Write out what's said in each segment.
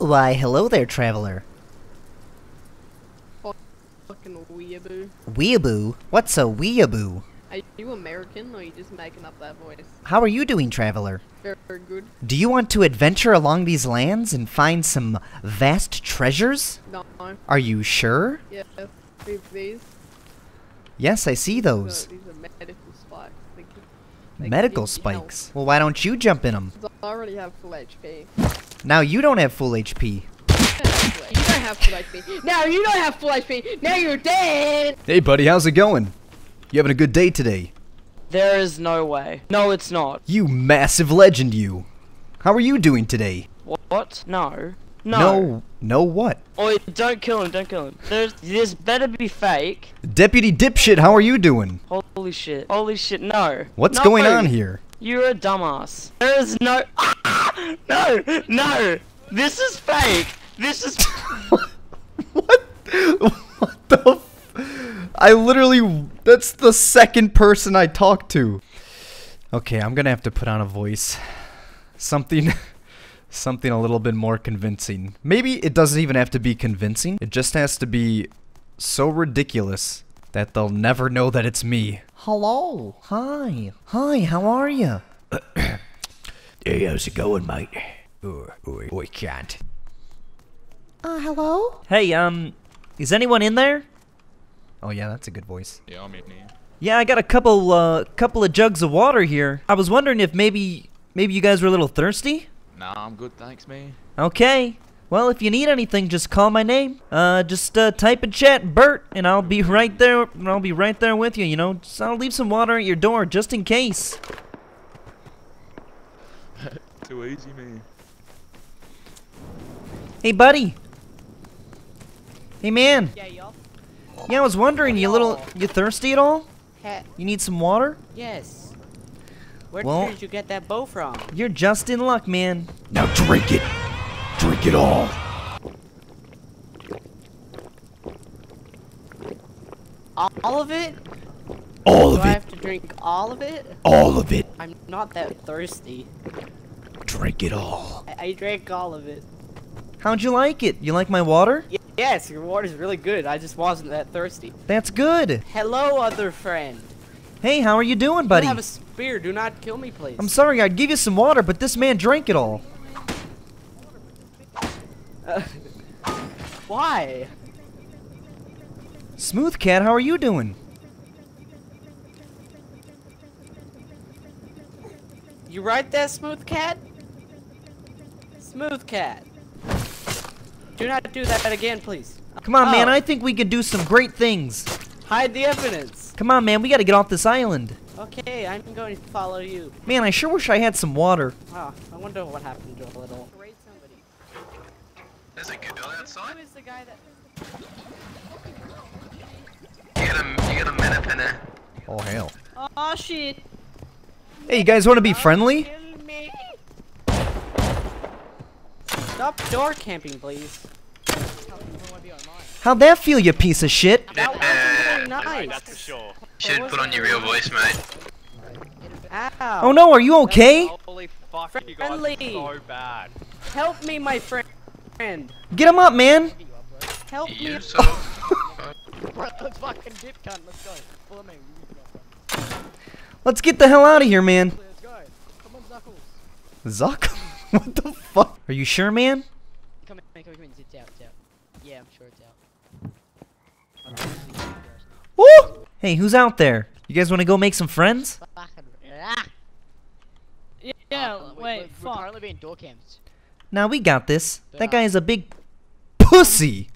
Why, hello there, traveler. Fucking weeaboo. Weeaboo? What's a weeaboo? Are you American, or are you just making up that voice? How are you doing, traveler? Very good. Do you want to adventure along these lands and find some vast treasures? No. Are you sure? Yes, these. Yes, I see those. These are medical spikes. Medical spikes? Help. Well, why don't you jump in them? I already have full HP. Now you don't have full HP. You don't have full HP. Now you don't have full HP. Now you're dead. Hey, buddy, how's it going? You having a good day today? There is no way. No, it's not. You massive legend, you. How are you doing today? What? No. No. No, no what? Oh, don't kill him, don't kill him. This better be fake. Deputy Dipshit, how are you doing? Holy shit. Holy shit, no. What's going on here? You're a dumbass. There is no... Ah! No, no. This is fake. This is... What? What the fuck? I literally, that's the second person I talked to. Okay, I'm gonna have to put on a voice. Something a little bit more convincing. Maybe it doesn't even have to be convincing. It just has to be so ridiculous that they'll never know that it's me. Hello. Hi. Hi, how are you? Hey, how's it going, mate? Oi, cat. Hello? Hey, is anyone in there? Oh yeah, that's a good voice. Yeah, I'm in here. Yeah, I got a couple of jugs of water here. I was wondering if maybe you guys were a little thirsty? Nah, I'm good, thanks, man. Okay. Well, if you need anything, just call my name. Just type in chat Bert, and I'll be right there. I'll be right there with you. You know, just, I'll leave some water at your door just in case. Too easy, man. Hey, buddy. Hey, man. Yeah, y'all. Yeah, I was wondering, you thirsty at all? You need some water? Yes. Where did you get that bow from? You're just in luck, man. Now drink it. Drink it all. All of it? All of it. Do I have to drink all of it? All of it. I'm not that thirsty. Drink it all. I drank all of it. How'd you like it? You like my water? Yeah. Yes, your water's really good. I just wasn't that thirsty. That's good. Hello, other friend. Hey, how are you doing, buddy? I have a spear. Do not kill me, please. I'm sorry. I'd give you some water, but this man drank it all. Why? Smooth Cat, how are you doing? You right there, Smooth Cat? Smooth Cat. Do not do that again, please. Come on, man. I think we could do some great things. Hide the evidence. Come on, man. We got to get off this island. Okay, I'm going to follow you. Man, I sure wish I had some water. Wow, I wonder what happened to a little. There's a girl outside. Who is the guy that... You got a minute in there. Oh, hell. Oh, shit. Hey, you guys want to be friendly? Kill me. Stop door camping, please. How'd that feel, you piece of shit? That was really nice. That's for sure. Should put on your real voice, mate. Ow. Oh no, are you okay? Holy fuck, you guys are so bad. Help me, my friend. Get him up, man. Help me. Let's fucking dip, cunt. Let's go. Follow me. Let's get the hell out of here, man. Let's go. Come on, Zuckles. Zuckles? What the fuck? Are you sure, man? Come in. It's out, it's out. Yeah, I'm sure it's out. Woo! Hey, who's out there? You guys want to go make some friends? Yeah, wait, fuck. We're currently being door camped. Nah, we got this. That guy is a big pussy.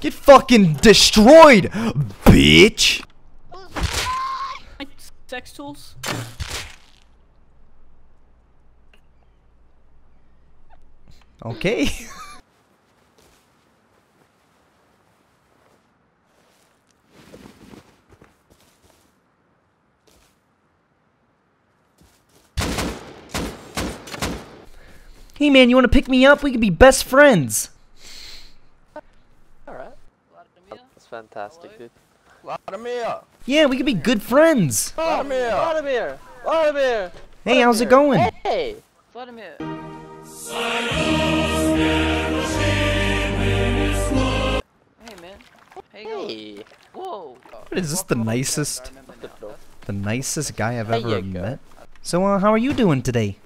Get fucking destroyed, bitch! Sex tools. Okay. Hey man, you wanna pick me up? We could be best friends. Fantastic, dude. Vladimir! Yeah, we could be good friends! Vladimir! Vladimir! Vladimir! Hey, how's it going? Hey! Vladimir! Hey, man. Hey! Whoa! What is this, the nicest? The nicest guy I've ever met? So, how are you doing today?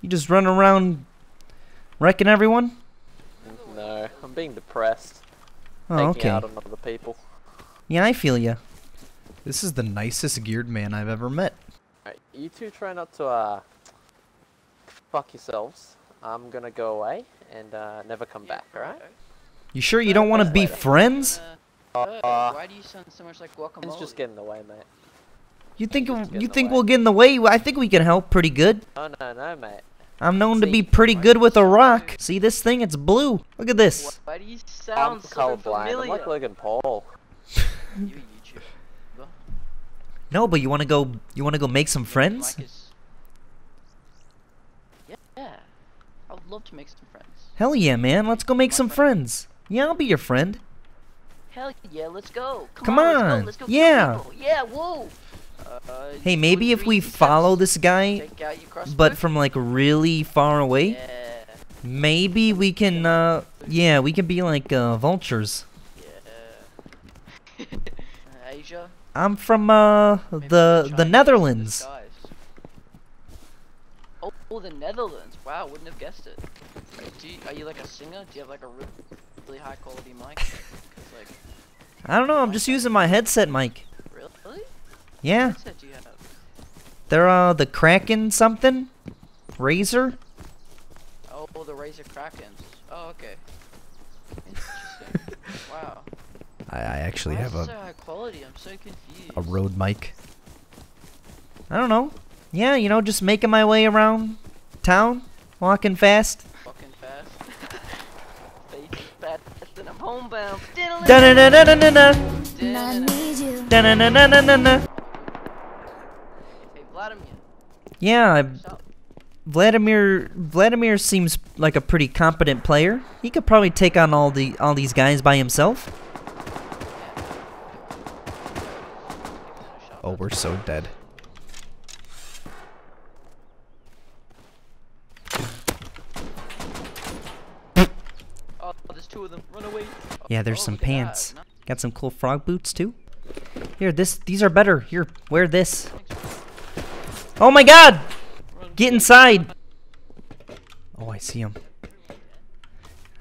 You just run around wrecking everyone? No, I'm being depressed. Oh, okay. Out on other people. Yeah, I feel ya. This is the nicest geared man I've ever met. Alright, you two try not to, fuck yourselves. I'm gonna go away and, never come back, alright? You sure you don't want to be friends? Why do you sound so much like guacamole? It's just getting in the way, mate. You think we'll get in the way? I think we can help pretty good. Oh, no, no, mate. I'm known to be pretty good with a rock. See this thing? It's blue. Look at this. Why do you sound so familiar? I'm like Logan Paul. No, but you wanna go make some friends? Yeah. I would love to make some friends. Hell yeah, man. Let's go make some friends. Yeah, I'll be your friend. Hell yeah, let's go. Come on. Let's go. Yeah. Yeah, whoa. Hey, maybe if we follow this guy, but from like really far away, maybe we can, yeah, we can be like, vultures. Yeah. Asia? I'm from, the Netherlands. Oh, the Netherlands. Wow, wouldn't have guessed it. Are you like a singer? Do you have like a really high quality mic? 'Cause, like, I don't know, I'm just using my headset mic. Really? Yeah. They're the Kraken something? Razor? Oh, the Razor Krakens. Oh, okay. Interesting. Wow. I actually have a... so high quality? I'm so confused. A Rode mic. I don't know. Yeah, you know, just making my way around town. Walking fast. Walking fast. And I'm homebound. Da-na-na-na-na-na-na. Yeah, Vladimir seems like a pretty competent player. He could probably take on all these guys by himself. Oh, we're so dead. Oh, there's two of them. Run away. Yeah, there's some pants. Got some cool frog boots too. Here, these are better. Here, wear this. Oh my god! Get inside! Oh, I see him.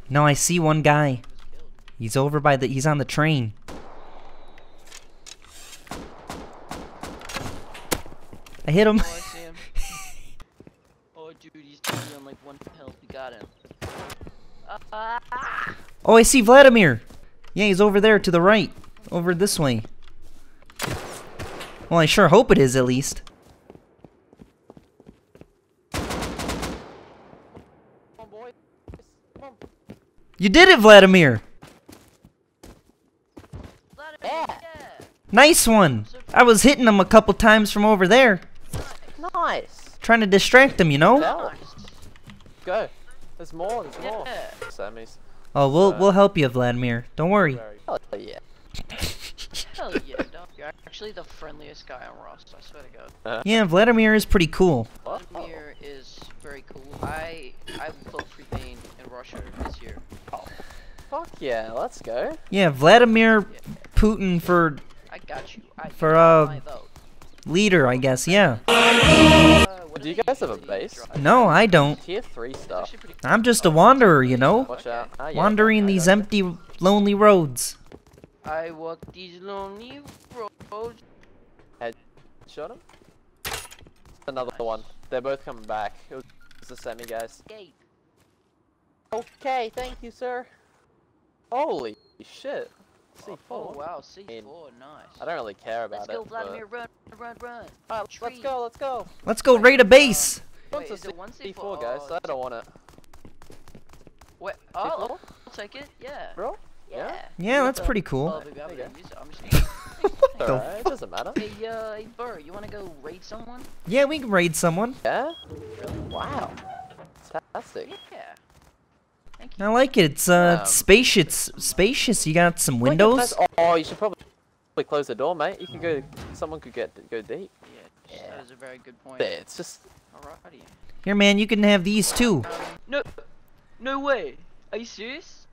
No, I see one guy. He's over by the... he's on the train. I hit him. Oh, dude, he's on like one health. We got him. Oh, I see Vladimir! Yeah, he's over there to the right. Over this way. Well, I sure hope it is, at least. You did it, Vladimir! Yeah. Nice one! I was hitting him a couple times from over there. Nice! Trying to distract him, you know? Nice. Go. There's more, there's more. Yeah. Oh, we'll help you, Vladimir. Don't worry. Hell yeah. Hell yeah, don't. You're actually the friendliest guy on Rust, I swear to God. Yeah, Vladimir is pretty cool. Vladimir is very cool. I vote for Ukraine and Russia this year. Oh, fuck yeah, let's go. Yeah, Vladimir Putin for... I got you. For leader, I guess. Yeah. Do you guys have a base? No, I don't. Tier 3 stuff. I'm just a wanderer, you know. Watch out. Ah, yeah. Wandering these empty, lonely roads. I walk these lonely roads. Headshot him. Another one. They're both coming back. It was the semi guys. Okay, thank you, sir. Holy shit. C4. Oh, wow, C4, nice. I don't really care about it. Let's go, Vladimir, run. Alright, let's go. Let's go raid a base. Wait, is it one C4? C4, guys, so I don't want it. Wait, oh, I'll take it, yeah. Bro? Yeah. Yeah, that's pretty cool. It doesn't matter. Hey, hey, bro, you wanna go raid someone? Yeah, we can raid someone. Yeah? Really? Wow. Fantastic. Yeah. I like it. It's spacious. You got some windows. Oh, you should probably probably close the door, mate. You can go. Someone could go deep. Yeah, that was a very good point. Yeah, it's just. Alrighty. Here, man. You can have these too. No way. Are you serious?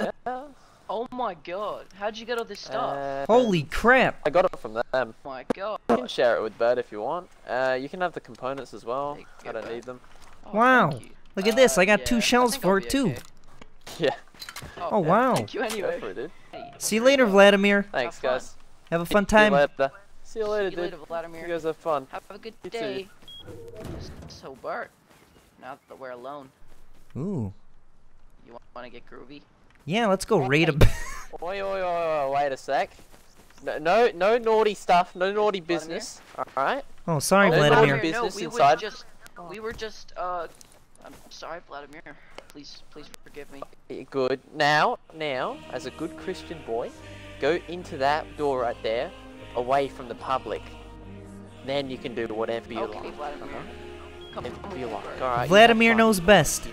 Yeah. Oh my god, how'd you get all this stuff? Holy crap! I got it from them. Oh my god. You can share it with Bird if you want. You can have the components as well. I don't need them. Oh, wow! Look at this, I got two shells for it too. Okay. Yeah. Oh wow. Thank you anyway. Go for it, dude. See you later, Vladimir. Thanks, guys. Have a fun time. See you later, dude. See you later, Vladimir. You guys have fun. Have a good day. So, Bart, now that we're alone. Ooh. You want to get groovy? Yeah, let's go raid him. Oi, wait a sec. No naughty stuff, no naughty business. Alright? Oh, sorry, Vladimir. We were just I'm sorry, Vladimir. Please forgive me. Good. Now, as a good Christian boy, go into that door right there, away from the public. Then you can do whatever you like. Okay, Vladimir. Whatever you like. All right, Vladimir knows best. Yeah.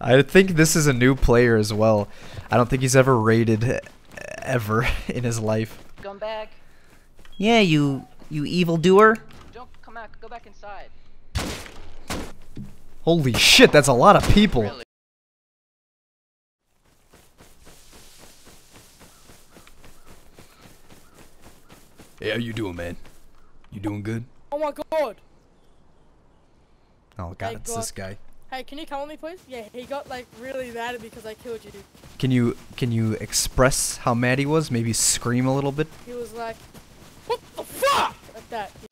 I think this is a new player as well. I don't think he's ever raided ever in his life. Come back. Yeah, you evildoer. Don't come back. Go back inside. Holy shit, that's a lot of people. Really? Hey, how you doing, man? You doing good? Oh my god. Oh god, it's this guy. Hey, can you come with me, please? Yeah, he got like really mad at me because I killed you. Can you express how mad he was? Maybe scream a little bit. He was like, "What the fuck?" like that.